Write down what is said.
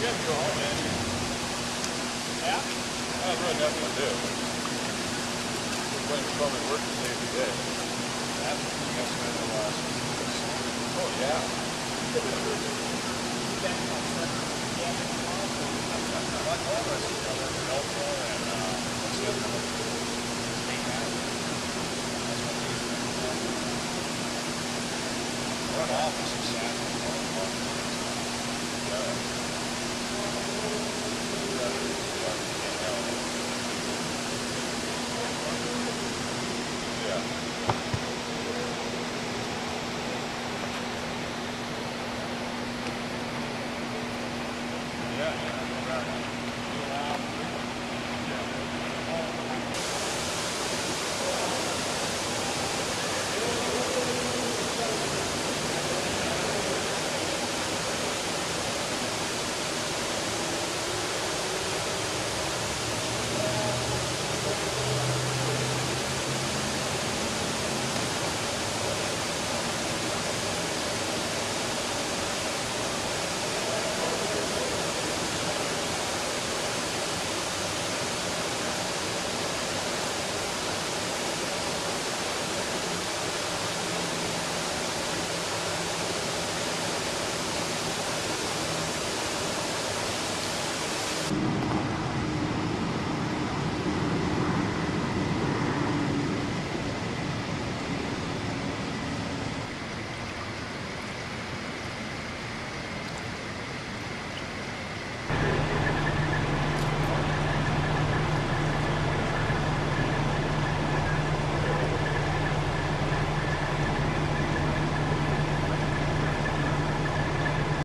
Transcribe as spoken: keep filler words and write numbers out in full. You have to go home, man. Yeah? That's really nothing to do. We're playing the public work to save the day. That's what you guys spent the last week. Oh, yeah.